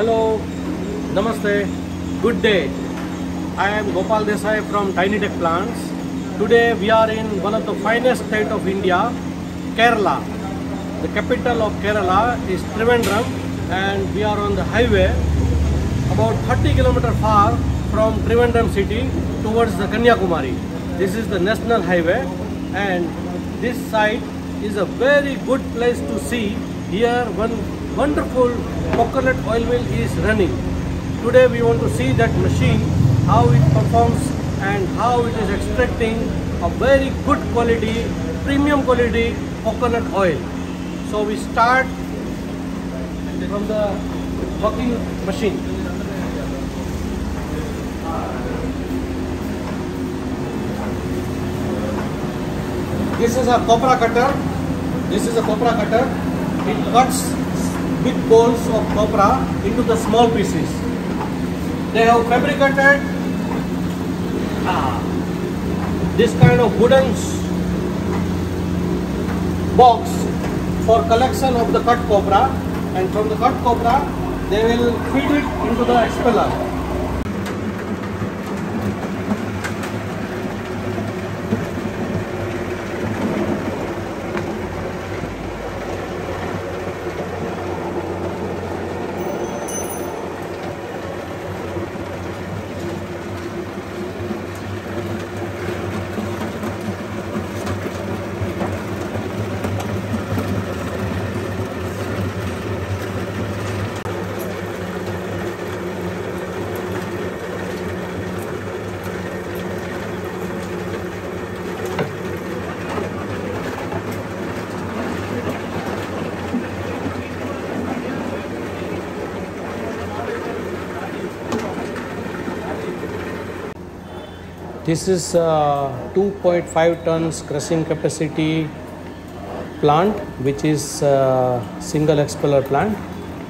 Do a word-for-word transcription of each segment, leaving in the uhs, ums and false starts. Hello, Namaste, good day. I am Gopal Desai from Tiny Tech Plants. Today we are in one of the finest state of India, Kerala. The capital of Kerala is Trivandrum and we are on the highway about thirty kilometers far from Trivandrum city towards the Kanyakumari. This is the national highway and this site is a very good place to see. Here one wonderful coconut oil mill is running. Today we want to see that machine, how it performs and how it is extracting a very good quality, premium quality coconut oil. So we start from the working machine. This is a copra cutter. This is a copra cutter. It cuts big balls of copra into the small pieces. They have fabricated ah, this kind of wooden box for collection of the cut copra, and from the cut copra they will feed it into the expeller. This is a two point five tons crushing capacity plant, which is a single expeller plant,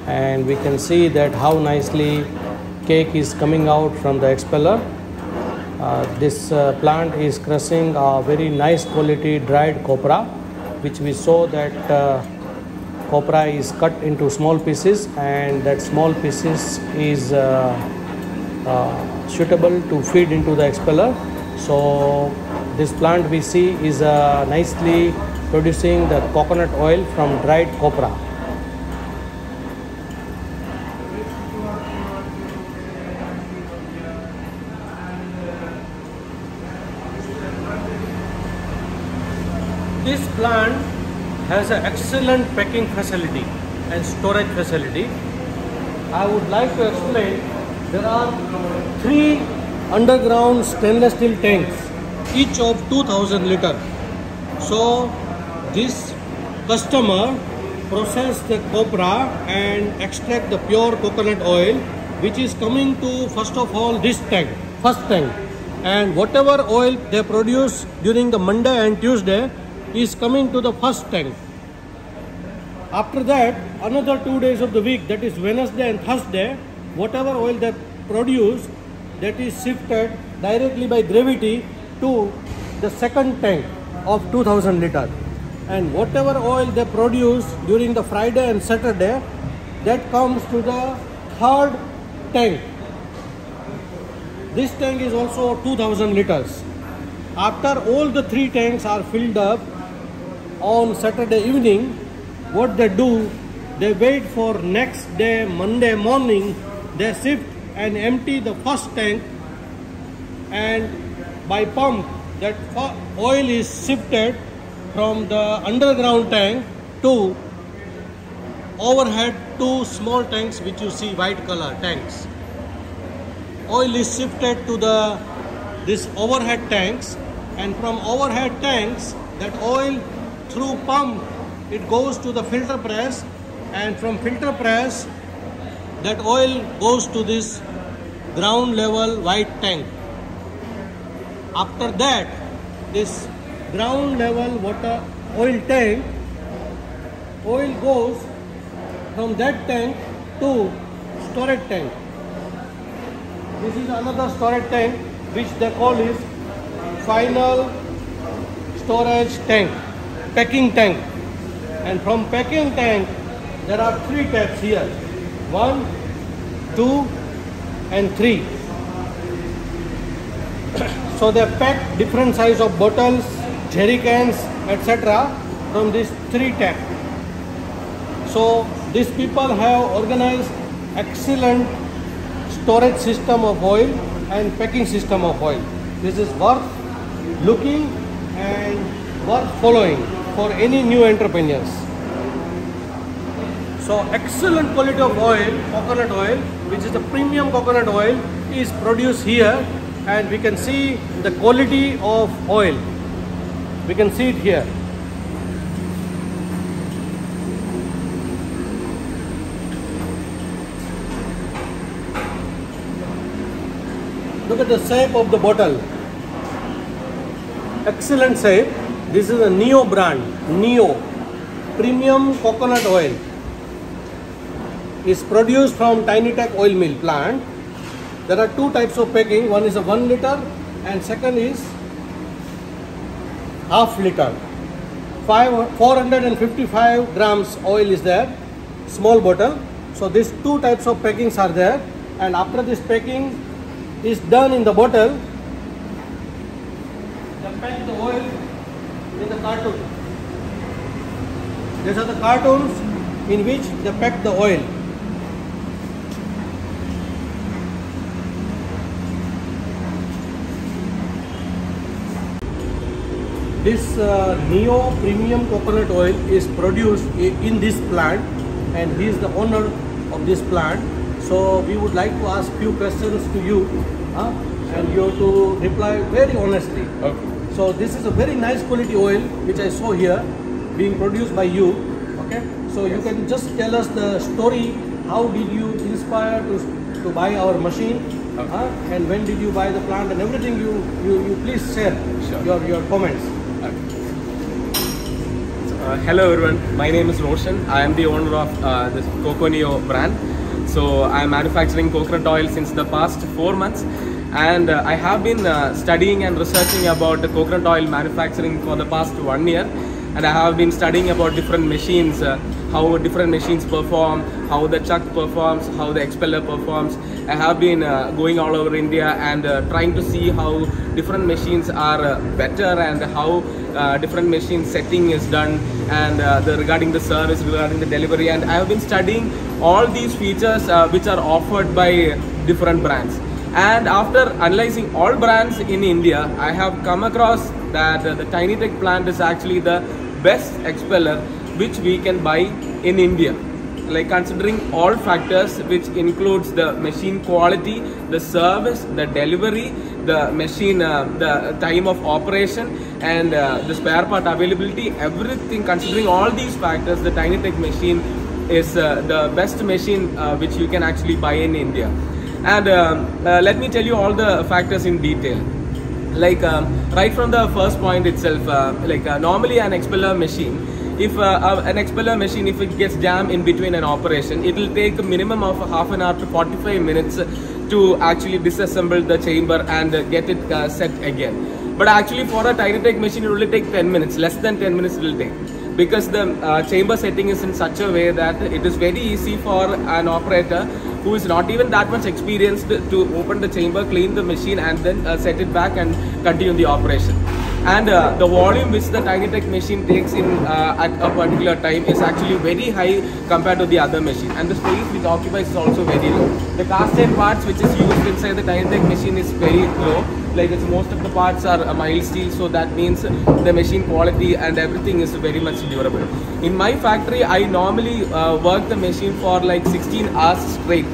and we can see that how nicely cake is coming out from the expeller. Uh, this uh, plant is crushing a very nice quality dried copra, which we saw that uh, copra is cut into small pieces, and that small pieces is uh, uh, suitable to feed into the expeller. So this plant we see is uh, nicely producing the coconut oil from dried copra. This plant has an excellent packing facility and storage facility. I would like to explain. There are three underground stainless steel tanks, each of two thousand liters. So this customer process the copra and extract the pure coconut oil, which is coming to first of all this tank, first tank. And whatever oil they produce during the Monday and Tuesday is coming to the first tank. After that, another two days of the week, that is Wednesday and Thursday, whatever oil they produce, that is shifted directly by gravity to the second tank of two thousand liters. And whatever oil they produce during the Friday and Saturday, that comes to the third tank. This tank is also two thousand liters. After all the three tanks are filled up on Saturday evening, what they do, they wait for next day, Monday morning. They shift and empty the first tank, and by pump that oil is shifted from the underground tank to overhead two small tanks which you see white color tanks. Oil is shifted to the this overhead tanks, and from overhead tanks that oil through pump it goes to the filter press, and from filter press that oil goes to this ground level white tank. After that, this ground level water oil tank, oil goes from that tank to storage tank. This is another storage tank which they call is final storage tank, packing tank. And from packing tank, there are three taps here. One, two and three. So they packed different size of bottles, jerry cans, et cetera from these three taps. So these people have organized excellent storage system of oil and packing system of oil. This is worth looking and worth following for any new entrepreneurs. So excellent quality of oil, coconut oil, which is the premium coconut oil, is produced here, and we can see the quality of oil. We can see it here. Look at the shape of the bottle. Excellent shape. This is a Neo brand. Neo premium coconut oil is produced from Tiny Tech oil mill plant. There are two types of packing. One is a one liter and second is half liter. four hundred fifty-five grams oil is there, small bottle. So these two types of packings are there, and after this packing is done in the bottle, they pack the oil in the cartoon. These are the cartoons in which they pack the oil. This uh, Neo premium coconut oil is produced in this plant, and he is the owner of this plant. So we would like to ask few questions to you, huh? And you have to reply very honestly. Okay. So this is a very nice quality oil which I saw here being produced by you. Okay. So yes, you can just tell us the story. How did you inspire to to buy our machine? Okay. Huh? And when did you buy the plant and everything? You you, you please share sure. your your comments. Uh, hello everyone, my name is Roshan. I am the owner of uh, this Coconeo brand. So I am manufacturing coconut oil since the past four months, and uh, I have been uh, studying and researching about the coconut oil manufacturing for the past one year, and I have been studying about different machines, uh, how different machines perform, how the chuck performs, how the expeller performs. I have been uh, going all over India and uh, trying to see how different machines are uh, better, and how uh, different machine setting is done, and uh, the, regarding the service, regarding the delivery. And I have been studying all these features uh, which are offered by different brands. And after analyzing all brands in India, I have come across that uh, the Tiny Tech plant is actually the best expeller which we can buy in India. Like considering all factors, which includes the machine quality, the service, the delivery, the machine, uh, the time of operation, and uh, the spare part availability, everything. Considering all these factors, the Tiny Tech machine is uh, the best machine uh, which you can actually buy in India. And um, uh, let me tell you all the factors in detail. Like um, right from the first point itself, uh, like uh, normally an expeller machine, if uh, uh, an expeller machine, if it gets jammed in between an operation, it will take a minimum of half an hour to forty-five minutes to actually disassemble the chamber and uh, get it uh, set again. But actually for a Tiny Tech machine, it will only take ten minutes, less than ten minutes it will take. Because the uh, chamber setting is in such a way that it is very easy for an operator who is not even that much experienced to open the chamber, clean the machine, and then uh, set it back and continue the operation. And uh, the volume which the Tiny Tech machine takes in uh, at a particular time is actually very high compared to the other machine, and the space which occupies is also very low. The cast iron parts which is used inside the Tiny Tech machine is very low. Like it's, most of the parts are uh, mild steel, so that means the machine quality and everything is very much durable. In my factory, I normally uh, work the machine for like sixteen hours straight,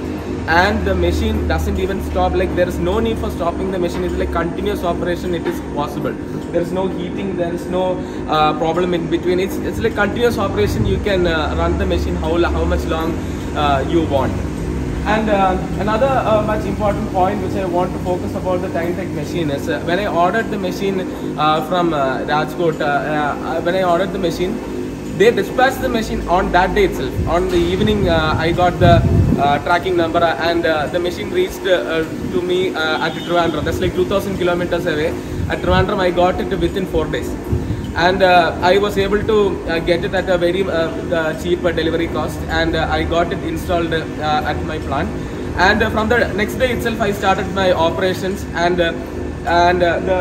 and the machine doesn't even stop. Like there is no need for stopping the machine. It's like continuous operation. It is possible. There is no heating. There is no uh, problem in between. It's it's like continuous operation. You can uh, run the machine how how much long uh, you want. And uh, another uh, much important point which I want to focus about the Tiny Tech machine is uh, when I ordered the machine uh, from uh, Rajkot, uh, uh, when I ordered the machine, they dispatched the machine on that day itself. On the evening, uh, I got the uh, tracking number, and uh, the machine reached uh, to me uh, at Trivandrum. That's like two thousand kilometers away. At Trivandrum, I got it within four days. And uh, I was able to uh, get it at a very uh, cheap uh, delivery cost, and uh, I got it installed uh, at my plant. And uh, from the next day itself, I started my operations, and uh, and uh, the,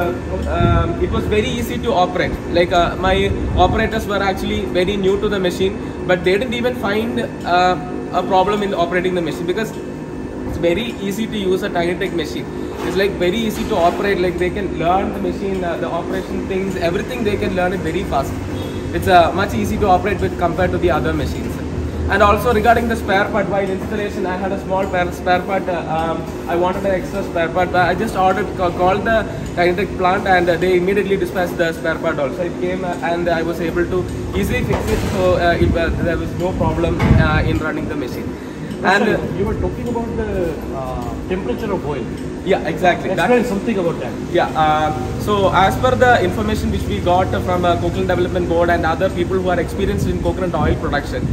uh, it was very easy to operate. Like uh, my operators were actually very new to the machine, but they didn't even find uh, a problem in operating the machine, because it's very easy to use a Tiny Tech machine. It's like very easy to operate. Like they can learn the machine, uh, the operation things, everything they can learn it very fast. It's uh, much easy to operate with compared to the other machines. And also regarding the spare part, while installation, I had a small spare part. Uh, um, I wanted an extra spare part, but I just ordered, called the Tiny Tech plant, and they immediately dispatched the spare part also. It came, uh, and I was able to easily fix it, so uh, it, uh, there was no problem uh, in running the machine. And uh, you were talking about the uh, temperature of oil. Yeah, exactly. Explain something about that. Yeah. Uh, so as per the information which we got from uh, Coconut Development Board and other people who are experienced in coconut oil production,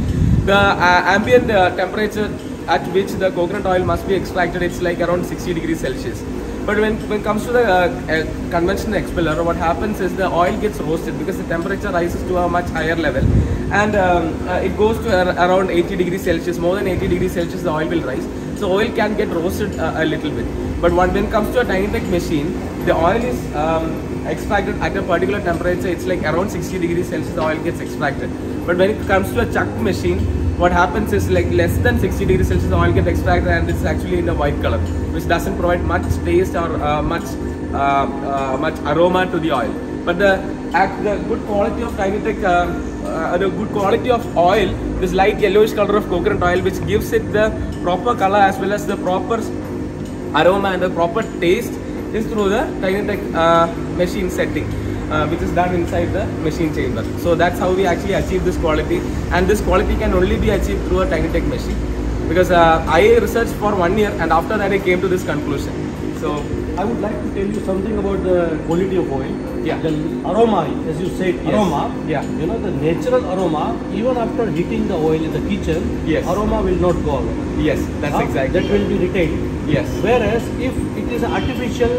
the uh, ambient uh, temperature at which the coconut oil must be extracted, it's like around sixty degrees Celsius. But when, when it comes to the uh, uh, conventional expeller, what happens is the oil gets roasted because the temperature rises to a much higher level, and um, uh, it goes to uh, around eighty degrees Celsius. More than eighty degrees Celsius the oil will rise, so oil can get roasted uh, a little bit. But when it comes to a Tiny Tech machine, the oil is um, extracted at a particular temperature. It's like around sixty degrees Celsius the oil gets extracted. But when it comes to a chuck machine, what happens is like less than sixty degrees Celsius the oil gets extracted, and it's actually in a white color, which doesn't provide much taste or uh, much uh, uh, much aroma to the oil. But the, the good quality of Tiny Tech, uh, uh, the good quality of oil, this light yellowish color of coconut oil, which gives it the proper color as well as the proper aroma and the proper taste, is through the Tiny Tech uh, machine setting, uh, which is done inside the machine chamber. So that's how we actually achieve this quality, and this quality can only be achieved through a Tiny Tech machine, because uh, I researched for one year and after that I came to this conclusion. So I would like to tell you something about the quality of oil. Yeah. The aroma, as you said, yes. Aroma. Yeah. You know, the natural aroma, even after heating the oil in the kitchen, yes, aroma will not go away. Yes, that's huh? exactly. That will be retained. Yes. Whereas if it is artificial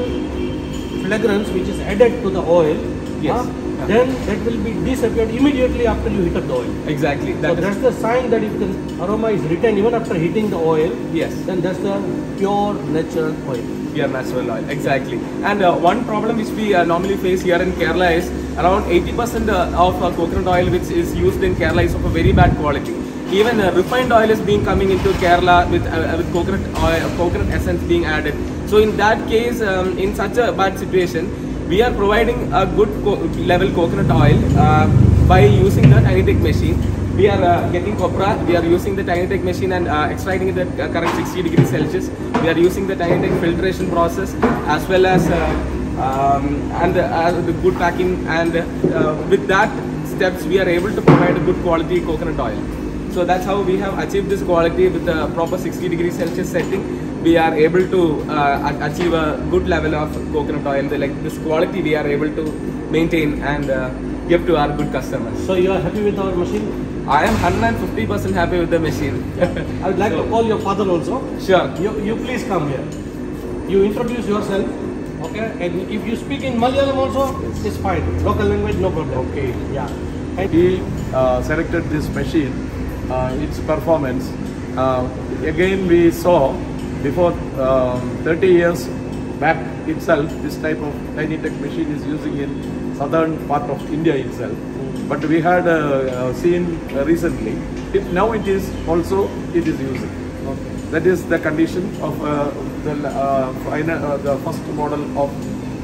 fragrance which is added to the oil, yes, uh, yeah. then that will be disappeared immediately after you heat up the oil. Exactly. That so that's the sign that if the aroma is retained even after heating the oil, yes, then that's the pure natural oil. Pure natural oil, exactly. And uh, one problem which we uh, normally face here in Kerala is around eighty percent uh, of uh, coconut oil which is used in Kerala is of a very bad quality. Even uh, refined oil is being coming into Kerala with, uh, with coconut oil, coconut essence being added. So in that case, um, in such a bad situation, we are providing a good co level coconut oil uh, by using the Tiny Tech machine. We are uh, getting copra, we are using the Tiny Tech machine and uh, extracting it at uh, current sixty degrees Celsius. We are using the Tiny Tech filtration process as well as uh, um, and uh, the good packing, and uh, with that steps we are able to provide a good quality coconut oil. So that's how we have achieved this quality with the proper sixty degrees Celsius setting. We are able to uh, achieve a good level of coconut oil. Like this quality we are able to maintain and uh, give to our good customers. So you are happy with our machine? I am one hundred fifty percent happy with the machine. I would like so, to call your father also. Sure. You, you please come here. You introduce yourself. Okay. And if you speak in Malayalam also, yes, it's fine. Local language, no problem. Okay. Yeah. And he uh, selected this machine. Uh, its performance. Uh, again, we saw before uh, thirty years back itself, this type of Tiny Tech machine is using in southern part of India itself. Mm. But we had uh, seen recently, it, now it is also it is using. Okay. That is the condition of uh, the, uh, uh, the first model of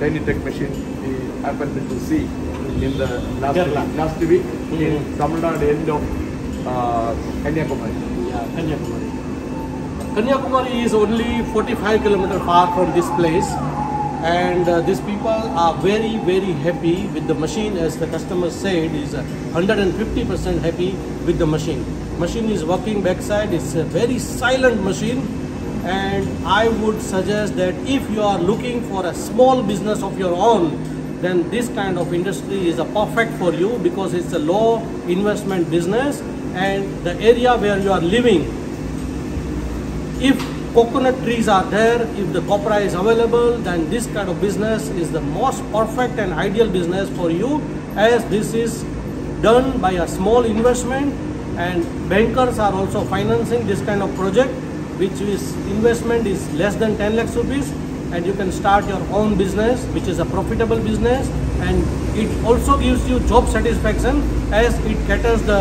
Tiny Tech machine we happened to see in the last week, last week mm. in Tamil Nadu end of Uh, Kanyakumari. Yeah, Kanyakumari. Kanyakumari is only forty-five kilometers far from this place, and uh, these people are very very happy with the machine. As the customer said, is one hundred fifty percent happy with the machine. Machine is working backside. It's a very silent machine, and I would suggest that if you are looking for a small business of your own, then this kind of industry is a perfect for you, because it's a low investment business. And the area where you are living, if coconut trees are there, if the copra is available, then this kind of business is the most perfect and ideal business for you, as this is done by a small investment, and bankers are also financing this kind of project. which is investment is less than ten lakhs rupees, and you can start your own business, which is a profitable business, and it also gives you job satisfaction as it caters the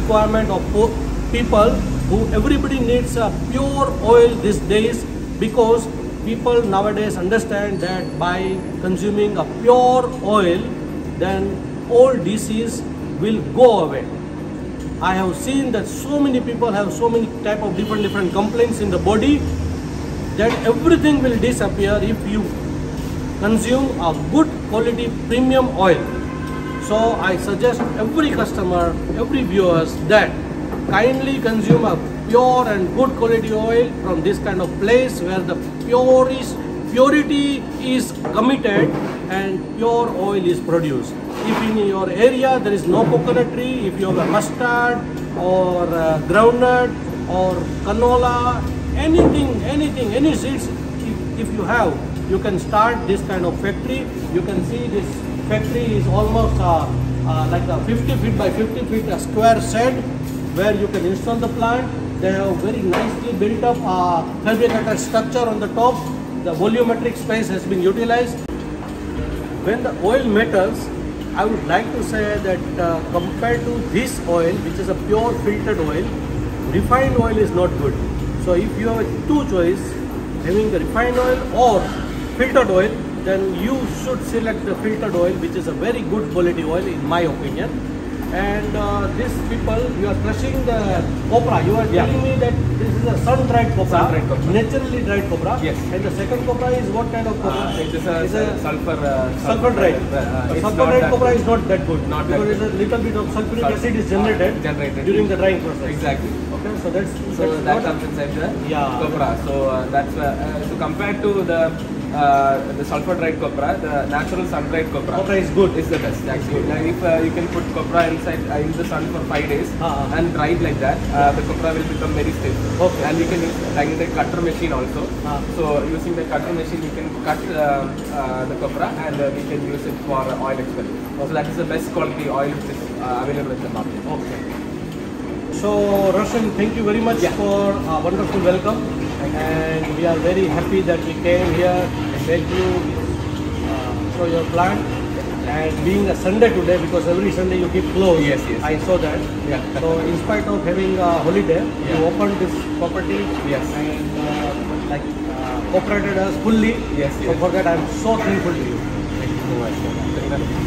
requirement of people who everybody needs a pure oil these days, because people nowadays understand that by consuming a pure oil, then all disease will go away. I have seen that so many people have so many type of different different complaints in the body, that everything will disappear if you consume a good quality premium oil. So I suggest every customer, every viewers, that kindly consume a pure and good quality oil from this kind of place where the pure is, purity is committed and pure oil is produced. If in your area there is no coconut tree, if you have a mustard or a groundnut or canola, anything, anything, any seeds, if, if you have, you can start this kind of factory. You can see this factory is almost uh, uh, like a fifty feet by fifty feet a square shed where you can install the plant. They have very nicely built up a fabricated structure on the top. The volumetric space has been utilized. When the oil matters, I would like to say that uh, compared to this oil, which is a pure filtered oil, refined oil is not good. So if you have two choice, having the refined oil or filtered oil, then you should select the filtered oil, which is a very good quality oil in my opinion. And uh, these people, you are crushing the copra. You are yeah. telling me that this is a sun-dried copra, sun copra, naturally dried copra. Yes. And the second copra is what kind of copra? Uh, it is a, it's a sulfur, uh, sulfur dried. Uh, sulfur dried copra is not that good, not because that good. It's a little bit of sulfuric sulfur acid is generated, uh, generated during the drying process. Exactly. Okay, so that's so that's, that's comes inside the yeah. copra. So uh, that's uh, uh, so compared to the uh, the sulfur dried copra, the natural sun dried copra, copra is good. It's the best actually. Like if uh, you can put copra inside uh, in the sun for five days uh-huh. and dry it like that, uh, the copra will become very stiff. Okay. And you can use like the cutter machine also. Uh-huh. So using the cutter machine, you can cut uh, uh, the copra, and uh, we can use it for uh, oil extraction. Okay. So that is the best quality oil which is uh, available in the market. Okay. So Roshan, thank you very much yeah. for a wonderful welcome, and we are very happy that we came here to help you uh, show your plant, and being a Sunday today, because every Sunday you keep closed, yes, yes. I saw that. Yeah. So in spite of having a holiday, yeah. you opened this property yes. and uh, like uh, cooperated us fully, yes, yes. so for that I am so thankful to you. Thank you so much.